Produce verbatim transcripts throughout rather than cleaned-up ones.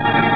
Thank you.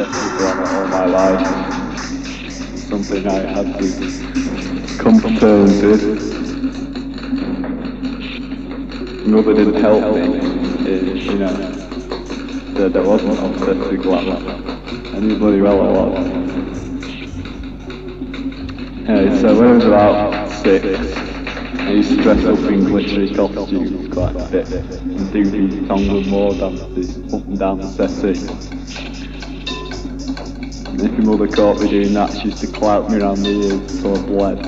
obsessed with drama all my life. Something I had to come to terms with. Mother didn't help me, is, you know, that I wasn't obsessed with glamour. I knew bloody well I was. Anyway, so when I was about six, I used to dress up in glittery costumes quite a bit and do these Tongan war dances up and down the settee. And if your mother caught me doing that, she used to clout me around the ears so I bled.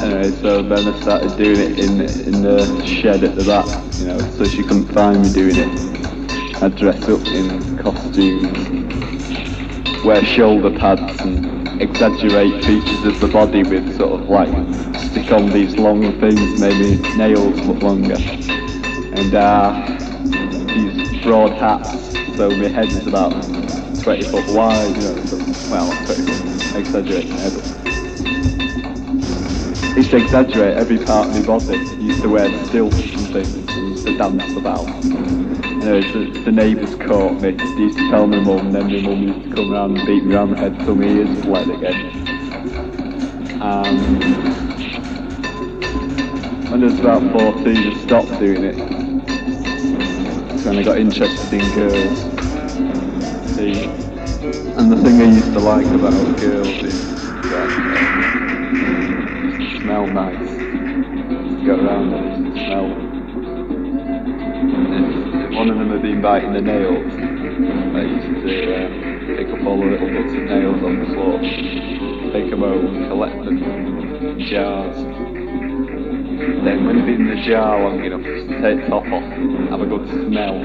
Anyway, so then I started doing it in, in the shed at the back, you know, so she couldn't find me doing it. I'd dress up in costumes, wear shoulder pads and exaggerate features of the body with sort of like stick on these long things, maybe nails look longer, and uh, these broad hats, so my head is about twenty foot wide, you know, so, well, twenty foot, exaggerate my head. I used to exaggerate every part of my body. I used to wear stilts and things and used to dance about. Anyway, the, the neighbours caught me. They used to tell my mum, and then my mum used to come round and beat me round the head till my ears bled again. And when I was about fourteen, I stopped doing it. That's when I got interested in girls. See? And the thing I used to like about girls is that they smell nice. You go around and smell. One of them had been biting the nails. They used to um, pick up all the little bits of nails on the floor, take them home, collect them in jars. Then when they've been in the jar long enough, just take the top off and have a good smell.